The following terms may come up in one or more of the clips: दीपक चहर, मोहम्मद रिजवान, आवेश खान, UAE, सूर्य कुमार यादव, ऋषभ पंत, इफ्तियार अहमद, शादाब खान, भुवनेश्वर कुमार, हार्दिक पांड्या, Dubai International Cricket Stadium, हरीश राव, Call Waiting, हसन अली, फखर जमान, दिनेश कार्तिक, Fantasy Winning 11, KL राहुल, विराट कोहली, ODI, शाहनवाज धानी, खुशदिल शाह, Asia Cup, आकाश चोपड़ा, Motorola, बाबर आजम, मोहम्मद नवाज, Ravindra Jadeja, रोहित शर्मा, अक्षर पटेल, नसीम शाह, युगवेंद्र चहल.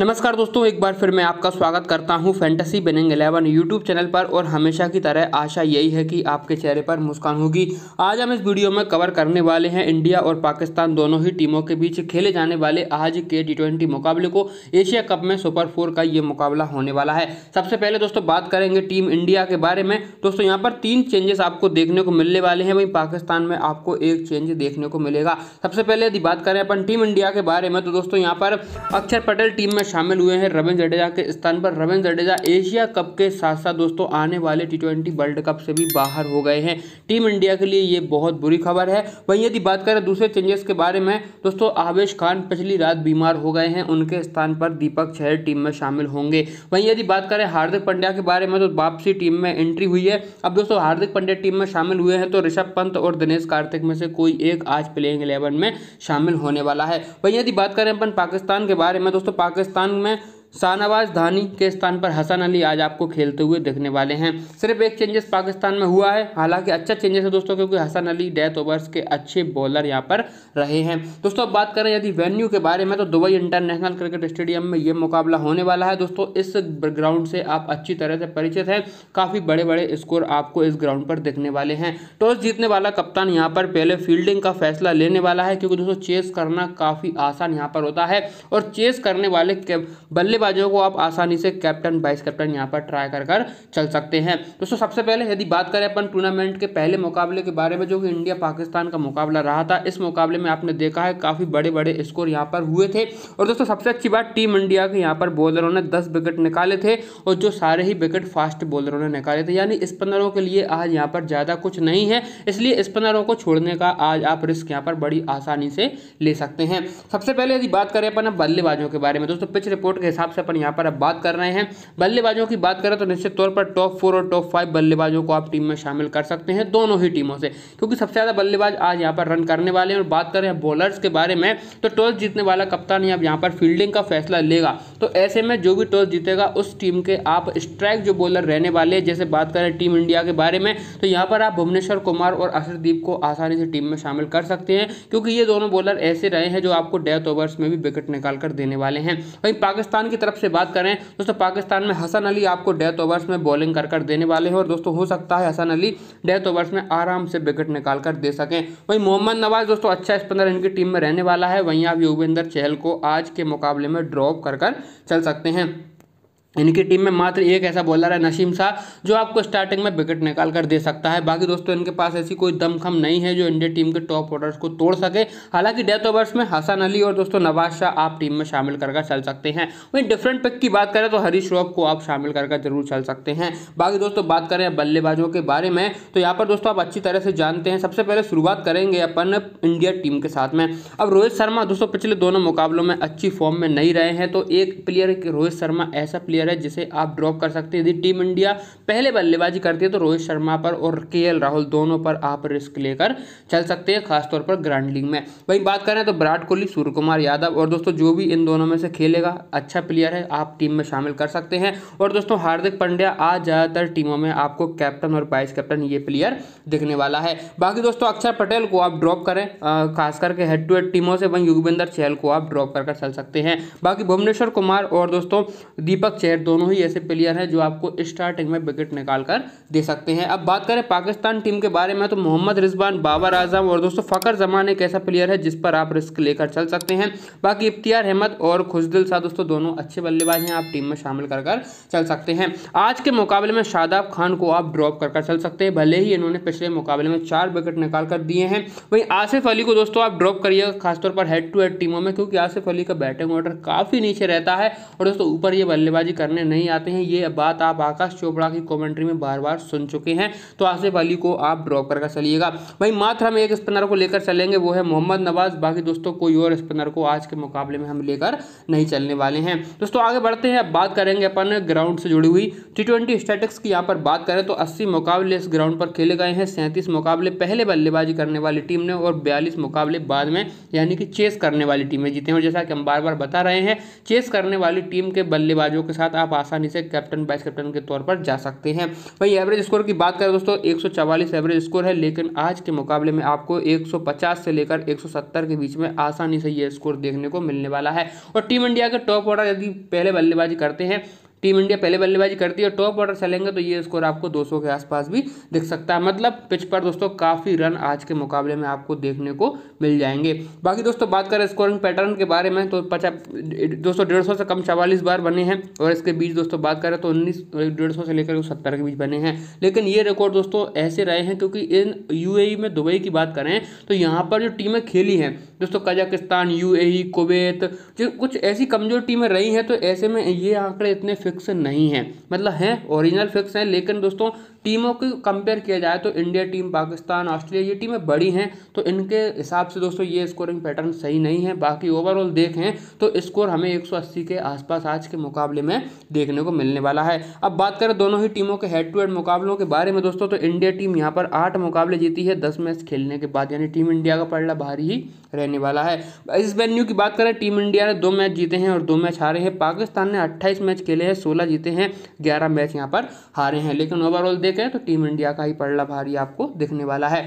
नमस्कार दोस्तों, एक बार फिर मैं आपका स्वागत करता हूं फैंटेसी विनिंग 11 यूट्यूब चैनल पर। और हमेशा की तरह आशा यही है कि आपके चेहरे पर मुस्कान होगी। आज हम इस वीडियो में कवर करने वाले हैं इंडिया और पाकिस्तान दोनों ही टीमों के बीच खेले जाने वाले आज के T20 मुकाबले को। एशिया कप में सुपर 4 का ये मुकाबला होने वाला है। सबसे पहले दोस्तों बात करेंगे टीम इंडिया के बारे में। दोस्तों यहाँ पर 3 चेंजेस आपको देखने को मिलने वाले हैं, वहीं पाकिस्तान में आपको 1 चेंज देखने को मिलेगा। सबसे पहले यदि बात करें अपन टीम इंडिया के बारे में तो दोस्तों यहाँ पर अक्षर पटेल टीम में शामिल हुए हैं रविंद्र जडेजा के स्थान पर। रविंद्र जडेजा एशिया कप के साथ साथ दोस्तों आने वाले T20 वर्ल्ड कप से भी बाहर हो गए हैं। टीम इंडिया के लिए ये बहुत बुरी खबर है। वहीं यदि बात करें दूसरे चेंजेस के बारे में दोस्तों, आवेश खान पिछली रात बीमार हो गए हैं, उनके स्थान पर दीपक चहर टीम में शामिल होंगे। वहीं यदि बात करें हार्दिक पांड्या के बारे में तो वापसी टीम में एंट्री हुई है। अब दोस्तों हार्दिक पांड्या टीम में शामिल हुए हैं तो ऋषभ पंत और दिनेश कार्तिक में से कोई एक आज प्लेइंग 11 में शामिल होने वाला है। वहीं यदि बात करें अपन पाकिस्तान के बारे में दोस्तों, पाकिस्तान में शाहनवाज धानी के स्थान पर हसन अली आज आपको खेलते हुए देखने वाले हैं। सिर्फ एक चेंजेस पाकिस्तान में हुआ है, हालांकि अच्छा चेंजेस है दोस्तों, क्योंकि हसन अली डेथ ओवर्स के अच्छे बॉलर यहां पर रहे हैं। दोस्तों अब बात करें यदि वेन्यू के बारे में तो दुबई इंटरनेशनल क्रिकेट स्टेडियम में ये मुकाबला होने वाला है। दोस्तों इस ग्राउंड से आप अच्छी तरह से परिचित हैं, काफ़ी बड़े बड़े स्कोर आपको इस ग्राउंड पर देखने वाले हैं। टॉस जीतने वाला कप्तान यहाँ पर पहले फील्डिंग का फैसला लेने वाला है, क्योंकि दोस्तों चेस करना काफ़ी आसान यहाँ पर होता है और चेस करने वाले बल्लेबाज को आप आसानी से कैप्टन वाइस कैप्टन यहां पर ट्राई कर चल सकते हैं। दोस्तों सबसे पहले यदि बात करें अपन टूर्नामेंट के पहले मुकाबले के बारे में जो कि इंडिया पाकिस्तान का मुकाबला रहा था, इस मुकाबले में आपने देखा है काफी बड़े बड़े स्कोर यहां पर हुए थे। और दोस्तों सबसे अच्छी बात टीम इंडिया के यहां पर बॉलरों ने 10 विकेट निकाले थे और जो सारे ही विकेट फास्ट बॉलरों ने निकाले थे, यानी स्पिनरों के लिए आज यहाँ पर ज्यादा कुछ नहीं है, इसलिए स्पिनरों को छोड़ने का आज आप रिस्क यहाँ पर बड़ी आसानी से ले सकते हैं। सबसे पहले यदि बात करें अपन बल्लेबाजों के बारे में दोस्तों, पिच रिपोर्ट के हिसाब से अपन यहाँ पर अब बात कर रहे हैं। बल्लेबाजों की बात करें तो निश्चित तौर पर टॉप 4 और टॉप 5 बल्लेबाजों को आप टीम में शामिल कर सकते हैं दोनों ही टीमों से, क्योंकि सबसे ज्यादा बल्लेबाज आज यहाँ पर रन करने वाले हैं। और बात करें बॉलर्स के बारे में तो टॉस जीतने वाला कप्तान यहाँ पर फील्डिंग का फैसला लेगा, तो ऐसे में जो भी टॉस जीतेगा उस टीम के आप स्ट्राइक जो बॉलर रहने वाले हैं, जैसे बात करें टीम इंडिया के बारे में तो यहाँ पर आप भुवनेश्वर कुमार और अर्शदीप को आसानी से टीम में शामिल कर सकते हैं, क्योंकि ये दोनों बॉलर ऐसे रहे हैं जो आपको डेथ ओवर्स में भी विकेट निकाल कर देने वाले हैं। वहीं पाकिस्तान की तरफ से बात करें दोस्तों, पाकिस्तान में हसन अली आपको डेथ ओवर्स में बॉलिंग कर देने वाले हैं और दोस्तों हो सकता है हसन अली डेथ ओवर्स में आराम से विकेट निकाल कर दे सकें। वहीं मोहम्मद नवाज दोस्तों अच्छा स्पिनर इनकी टीम में रहने वाला है, वहीं आप योगेंद्र चहल को आज के मुकाबले में ड्रॉप कर चल सकते हैं। इनकी टीम में मात्र एक ऐसा बॉलर है नसीम शाह जो आपको स्टार्टिंग में विकेट निकाल कर दे सकता है। बाकी दोस्तों इनके पास ऐसी कोई दमखम नहीं है जो इंडिया टीम के टॉप ऑर्डर्स को तोड़ सके। हालांकि डेथ ओवर्स में हसन अली और दोस्तों नवाज शाह आप टीम में शामिल कर चल सकते हैं। वहीं डिफरेंट पिक की बात करें तो हरीश रॉफ को आप शामिल कर जरूर चल सकते हैं। बाकी दोस्तों बात करें बल्लेबाजों के बारे में तो यहाँ पर दोस्तों आप अच्छी तरह से जानते हैं। सबसे पहले शुरुआत करेंगे अपन इंडिया टीम के साथ में। अब रोहित शर्मा दोस्तों पिछले दोनों मुकाबलों में अच्छी फॉर्म में नहीं रहे हैं, तो एक प्लेयर रोहित शर्मा ऐसा प्लेयर है जिसे आप ड्रॉप कर सकते हैं। यदि टीम इंडिया पहले बल्लेबाजी करती है तो रोहित शर्मा पर और केएल राहुल दोनों पर आप रिस्क लेकर चल सकते हैं, खासतौर पर ग्रैंड लीग में। वहीं बात करें तो विराट कोहली, सूर्य कुमार यादव और दोस्तों जो भी इन दोनों में से खेलेगा अच्छा प्लेयर है, आप टीम में शामिल कर सकते हैं। और दोस्तों हार्दिक पांड्या आज ज्यादातर टीमों में आपको कैप्टन और वाइस कैप्टन ये प्लेयर दिखने वाला है। बाकी दोस्तों अक्षर पटेल को आप ड्रॉप करें, खास करके हेड टू हेड टीमों से, वहीं युगवेंद्र चहल को आप ड्रॉप कर चल सकते हैं। बाकी भुवनेश्वर कुमार और दोस्तों दीपक दोनों ही ऐसे प्लेयर हैं जो आपको स्टार्टिंग में विकेट निकाल कर दे सकते हैं। अब बात करें पाकिस्तान टीम के बारे में तो मोहम्मद रिजवान, बाबर आजम और दोस्तों फखर जमान एक ऐसा प्लेयर है जिस पर आप रिस्क लेकर चल सकते हैं। बाकी इफ्तियार अहमद और खुशदिल शाह दोस्तों दोनों अच्छे बल्लेबाज हैं, आप टीम में शामिल कर चल सकते हैं। आज के मुकाबले में शादाब खान को आप ड्रॉप कर चल सकते हैं, भले ही इन्होंने पिछले मुकाबले में 4 विकेट निकाल कर दिए हैं। वहीं आसिफ अली को दोस्तों आप ड्रॉप करिएगा, खासतौर पर हेड टू हेड टीमों में, क्योंकि आसिफ अली का बैटिंग ऑर्डर काफी नीचे रहता है और दोस्तों ऊपर ये बल्लेबाजी करने नहीं आते हैं। ये बात आप आकाश चोपड़ा की कमेंट्री में बार बार सुन चुके हैं, तो आसिफ अली को आप ड्रॉप करके चलिएगा। वहीं मात्र हम एक स्पिनर को लेकर चलेंगे, वो है मोहम्मद नवाज। बाकी दोस्तों कोई और स्पिनर को आज के मुकाबले में हम लेकर नहीं चलने वाले हैं। दोस्तों आगे बढ़ते हैं, अब बात करेंगे अपन ग्राउंड से जुड़ी हुई T20 स्टैटिक्स की। यहाँ पर बात करें तो 80 मुकाबले इस ग्राउंड पर खेले गए हैं, 37 मुकाबले पहले बल्लेबाजी करने वाली टीम ने और 42 मुकाबले बाद में यानी कि चेस करने वाली टीमें जीते हैं। और जैसा कि हम बार बार बता रहे हैं, चेस करने वाली टीम के बल्लेबाजों के साथ साथ आप आसानी से कैप्टन वाइस कैप्टन के तौर पर जा सकते हैं। वहीं एवरेज स्कोर की बात करें दोस्तों 144 एवरेज स्कोर है, लेकिन आज के मुकाबले में आपको 150 से लेकर 170 के बीच में आसानी से ये स्कोर देखने को मिलने वाला है। और टीम इंडिया के टॉप ऑर्डर यदि पहले बल्लेबाजी करते हैं, टीम इंडिया पहले बल्लेबाजी करती है और टॉप ऑर्डर चलेंगे तो ये स्कोर आपको 200 के आसपास भी दिख सकता है। मतलब पिच पर दोस्तों काफ़ी रन आज के मुकाबले में आपको देखने को मिल जाएंगे। बाकी दोस्तों बात करें स्कोरिंग पैटर्न के बारे में तो 100 से कम 44 बार बने हैं और इसके बीच दोस्तों बात करें तो 100 से लेकर 70 के बीच बने हैं। लेकिन ये रिकॉर्ड दोस्तों ऐसे रहे हैं क्योंकि इन UAE में दुबई की बात करें तो यहाँ पर जो टीमें खेली हैं दोस्तों कजाकिस्तान, UAE, कुवैत, जो कुछ ऐसी कमज़ोर टीमें रही हैं, तो ऐसे में ये आंकड़े इतने फिक्स नहीं है, मतलब हैं ओरिजिनल फिक्स हैं। लेकिन दोस्तों टीमों को कंपेयर किया जाए तो इंडिया टीम, पाकिस्तान, ऑस्ट्रेलिया ये टीमें बड़ी हैं, तो इनके हिसाब से दोस्तों ये स्कोरिंग पैटर्न सही नहीं है। बाकी ओवरऑल देखें तो स्कोर हमें 180 के आसपास आज के मुकाबले में देखने को मिलने वाला है। अब बात करें दोनों ही टीमों के हेड टू हेड मुकाबलों के बारे में दोस्तों, तो इंडिया टीम यहाँ पर 8 मुकाबले जीती है 10 मैच खेलने के बाद, यानी टीम इंडिया का पलड़ा भारी ही रहने वाला है। इस वेन्यू की बात करें टीम इंडिया ने 2 मैच जीते हैं और 2 मैच हारे हैं। पाकिस्तान ने 28 मैच खेले हैं, 16 जीते हैं, 11 मैच यहाँ पर हारे हैं। लेकिन ओवरऑल देखें तो टीम इंडिया का ही पलड़ा भारी आपको दिखने वाला है।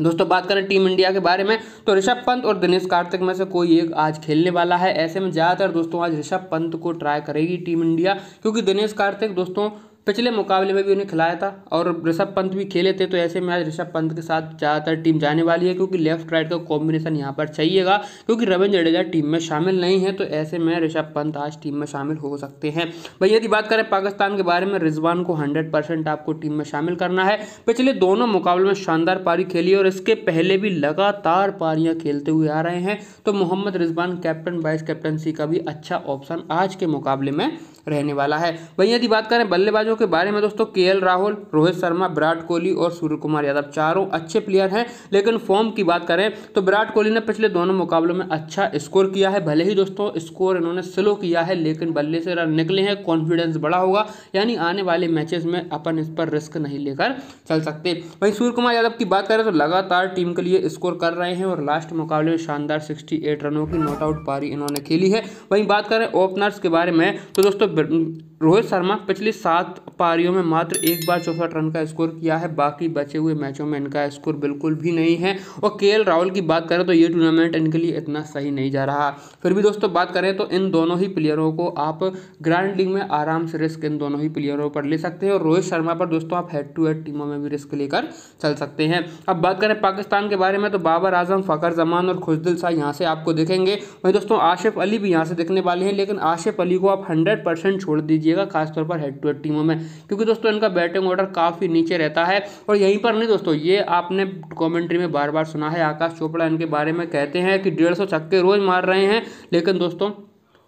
दोस्तों बात करें टीम इंडिया के बारे में तो ऋषभ पंत और दिनेश कार्तिक में से कोई एक आज खेलने वाला है। ऐसे में ज़्यादातर दोस्तों आज ऋषभ पंत को ट्राई करेगी टीम इंडिया, क्योंकि दिनेश कार्तिक दोस्तों पिछले मुकाबले में भी उन्हें खिलाया था और ऋषभ पंत भी खेले थे, तो ऐसे में आज ऋषभ पंत के साथ ज़्यादातर टीम जाने वाली है क्योंकि लेफ्ट राइट का कॉम्बिनेशन यहाँ पर चाहिएगा, क्योंकि रविंद्र जडेजा टीम में शामिल नहीं है, तो ऐसे में ऋषभ पंत आज टीम में शामिल हो सकते हैं। भाई यदि बात करें पाकिस्तान के बारे में, रिजवान को 100% आपको टीम में शामिल करना है। पिछले दोनों मुकाबलों में शानदार पारी खेली और इसके पहले भी लगातार पारियाँ खेलते हुए आ रहे हैं, तो मोहम्मद रिजवान captain vice captaincy का भी अच्छा ऑप्शन आज के मुकाबले में रहने वाला है। वहीं यदि बात करें बल्लेबाजों के बारे में दोस्तों, KL राहुल, रोहित शर्मा, विराट कोहली और सूर्य कुमार यादव चारों अच्छे प्लेयर हैं। लेकिन फॉर्म की बात करें तो विराट कोहली ने पिछले दोनों मुकाबलों में अच्छा स्कोर किया है, भले ही दोस्तों स्कोर इन्होंने स्लो किया है लेकिन बल्ले से रन निकले हैं, कॉन्फिडेंस बड़ा होगा, यानी आने वाले मैचेस में अपन इस पर रिस्क नहीं लेकर चल सकते। वहीं सूर्य कुमार यादव की बात करें तो लगातार टीम के लिए स्कोर कर रहे हैं और लास्ट मुकाबले में शानदार 68 रनों की नॉट आउट पारी इन्होंने खेली है। वहीं बात करें ओपनर्स के बारे में तो दोस्तों रोहित शर्मा पिछली 7 पारियों में मात्र एक बार 64 रन का स्कोर किया है, बाकी बचे हुए मैचों में इनका स्कोर बिल्कुल भी नहीं है। और KL राहुल की बात करें तो ये टूर्नामेंट इनके लिए इतना सही नहीं जा रहा। फिर भी दोस्तों बात करें तो इन दोनों ही प्लेयरों को आप ग्रैंड लीग में आराम से रिस्क इन दोनों ही प्लेयरों पर ले सकते हैं और रोहित शर्मा पर दोस्तों आप हेड टू हेड टीमों में भी रिस्क लेकर चल सकते हैं। अब बात करें पाकिस्तान के बारे में तो बाबर आजम, फ़खर जमान और खुशदिल शाह यहाँ से आपको दिखेंगे। वहीं दोस्तों आसिफ अली भी यहाँ से दिखने वाले हैं, लेकिन आसिफ अली को आप 100% छोड़ दीजिएगा खासतौर पर हेड टू हेड टीमों में, क्योंकि दोस्तों इनका बैटिंग ऑर्डर काफ़ी नीचे रहता है। और यहीं पर नहीं दोस्तों, ये आपने कमेंट्री में बार बार सुना है, आकाश चोपड़ा इनके बारे में कहते हैं कि 150 छक्के रोज़ मार रहे हैं, लेकिन दोस्तों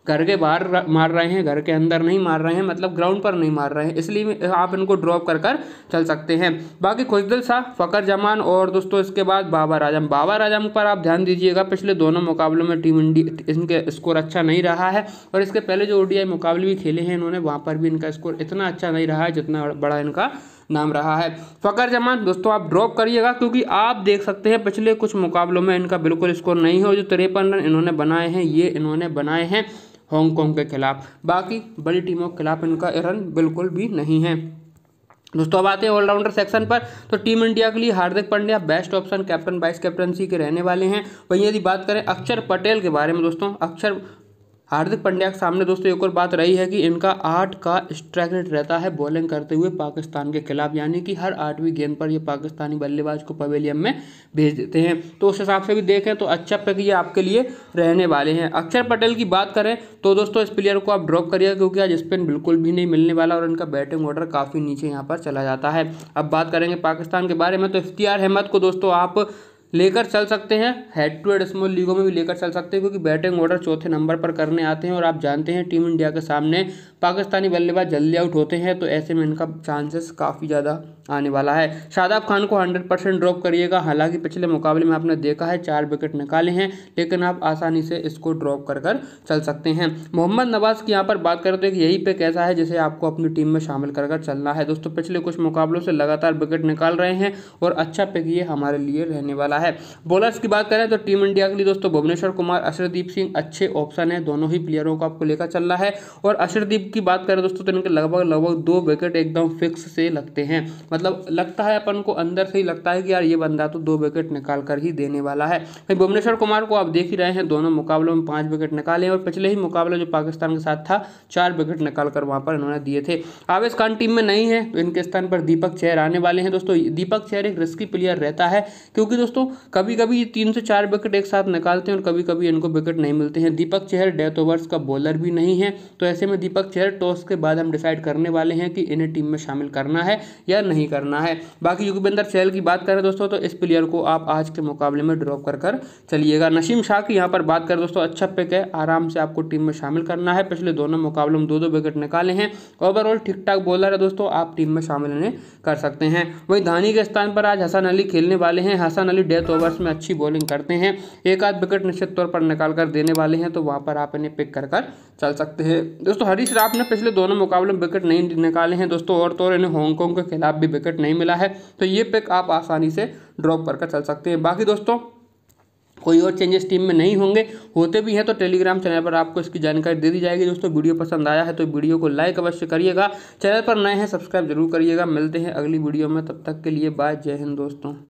घर के बाहर मार रहे हैं, घर के अंदर नहीं मार रहे हैं, मतलब ग्राउंड पर नहीं मार रहे हैं, इसलिए आप इनको ड्रॉप कर कर चल सकते हैं। बाकी खुशदिल शाह, फ़खर जमान और दोस्तों इसके बाद बाबर आजम पर आप ध्यान दीजिएगा। पिछले दोनों मुकाबलों में टीम इंडिया इनके स्कोर अच्छा नहीं रहा है और इसके पहले जो ODI मुकाबले भी खेले हैं इन्होंने, वहाँ पर भी इनका स्कोर इतना अच्छा नहीं रहा है जितना बड़ा इनका नाम रहा है। फ़खर जमान दोस्तों आप ड्रॉप करिएगा, क्योंकि आप देख सकते हैं पिछले कुछ मुकाबलों में इनका बिल्कुल स्कोर नहीं है और जो 53 रन इन्होंने बनाए हैं ये इन्होंने बनाए हैं हांगकांग के खिलाफ, बाकी बड़ी टीमों के खिलाफ इनका रन बिल्कुल भी नहीं है। दोस्तों अब आते हैं ऑलराउंडर सेक्शन पर तो टीम इंडिया के लिए हार्दिक पांड्या best option captain vice captaincy के रहने वाले हैं। वहीं यदि बात करें अक्षर पटेल के बारे में दोस्तों, हार्दिक पांड्या के सामने दोस्तों एक और बात रही है कि इनका 8 का स्ट्राइक रेट रहता है बॉलिंग करते हुए पाकिस्तान के खिलाफ, यानी कि हर 8वीं गेंद पर ये पाकिस्तानी बल्लेबाज को पवेलियन में भेज देते हैं, तो उस हिसाब से भी देखें तो अच्छा पिक ये आपके लिए रहने वाले हैं। अक्षर पटेल की बात करें तो दोस्तों इस प्लेयर को आप ड्रॉप करिएगा, क्योंकि आज स्पिन बिल्कुल भी नहीं मिलने वाला और इनका बैटिंग ऑर्डर काफ़ी नीचे यहाँ पर चला जाता है। अब बात करेंगे पाकिस्तान के बारे में तो इफ्तियार अहमद को दोस्तों आप लेकर चल सकते हैं, हेड टू हेड स्मॉल लीगों में भी लेकर चल सकते हैं, क्योंकि बैटिंग ऑर्डर चौथे नंबर पर करने आते हैं और आप जानते हैं टीम इंडिया के सामने पाकिस्तानी बल्लेबाज जल्दी आउट होते हैं, तो ऐसे में इनका चांसेस काफ़ी ज़्यादा आने वाला है। शादाब खान को 100% ड्रॉप करिएगा। हालांकि पिछले मुकाबले में आपने देखा है 4 विकेट निकाले हैं, लेकिन आप आसानी से इसको ड्रॉप कर चल सकते हैं। मोहम्मद नवाज की यहाँ पर बात करते हैं कि यही पे कैसा है जिसे आपको अपनी टीम में शामिल कर चलना है। दोस्तों पिछले कुछ मुकाबलों से लगातार विकेट निकाल रहे हैं और अच्छा पिक ये हमारे लिए रहने वाला है। बॉलर्स की बात करें तो टीम इंडिया के लिए दोस्तों भुवनेश्वर कुमार, अर्शदीप सिंह अच्छे ऑप्शन है। दोनों ही प्लेयरों को आपको लेकर चलना है। और अर्शदीप की बात करें दोस्तों तो इनके लगभग 2 विकेट एकदम फिक्स से लगते हैं। मतलब लगता है अपन को अंदर से ही लगता है कि यार ये बंदा तो 2 विकेट निकाल कर ही देने वाला है। भुवनेश्वर कुमार को आप देख ही रहे हैं, दोनों मुकाबलों में 5 विकेट निकाले और पिछले ही मुकाबला जो पाकिस्तान के साथ था 4 विकेट निकाल कर वहां पर इन्होंने दिए थे। आवेश खान टीम में नहीं है तो इनके स्थान पर दीपक चहर आने वाले हैं। दोस्तों दीपक चहर एक रिस्की प्लेयर रहता है क्योंकि दोस्तों कभी कभी 3 से 4 विकेट एक साथ निकालते हैं और कभी कभी इनको विकेट नहीं मिलते हैं। दीपक चहर डेथ ओवर्स का बॉलर भी नहीं है, तो ऐसे में दीपक चहर टॉस के बाद हम डिसाइड करने वाले हैं कि इन्हें टीम में शामिल करना है या नहीं करना है। बाकी युगवेंद्र चहल की बात करें दोस्तों तो इस प्लेयर को आप आज के मुकाबले में ड्रॉप कर चलिएगा। नसीम शाह की यहाँ पर बात करें दोस्तों अच्छा पिक है, आराम से आपको टीम में शामिल करना है। पिछले दोनों मुकाबलों में 2 विकेट निकाले हैं। ओवरऑल ठीक ठाक बॉलर है दोस्तों, आप टीम में शामिल इन्हें कर सकते हैं। वहीं धानी के स्थान पर आज हसन अली खेलने वाले हैं। हसन अली डेथ ओवर्स में अच्छी बॉलिंग करते हैं, 1 आध विकेट निश्चित तौर पर निकाल कर देने वाले हैं, तो वहाँ पर आप इन्हें पिक कर चल सकते हैं। दोस्तों हरीश राव ने पिछले दोनों मुकाबलों में विकेट नहीं निकाले हैं दोस्तों, और तो इन्हें हांगकॉन्ग के खिलाफ भी विकेट नहीं मिला है, तो ये पिक आप आसानी से ड्रॉप कर चल सकते हैं। बाकी दोस्तों कोई और चेंजेस टीम में नहीं होंगे, होते भी हैं तो टेलीग्राम चैनल पर आपको इसकी जानकारी दे दी जाएगी। दोस्तों वीडियो पसंद आया है तो वीडियो को लाइक अवश्य करिएगा, चैनल पर नए हैं सब्सक्राइब जरूर करिएगा। मिलते हैं अगली वीडियो में, तब तक के लिए बाय, जय हिंद दोस्तों।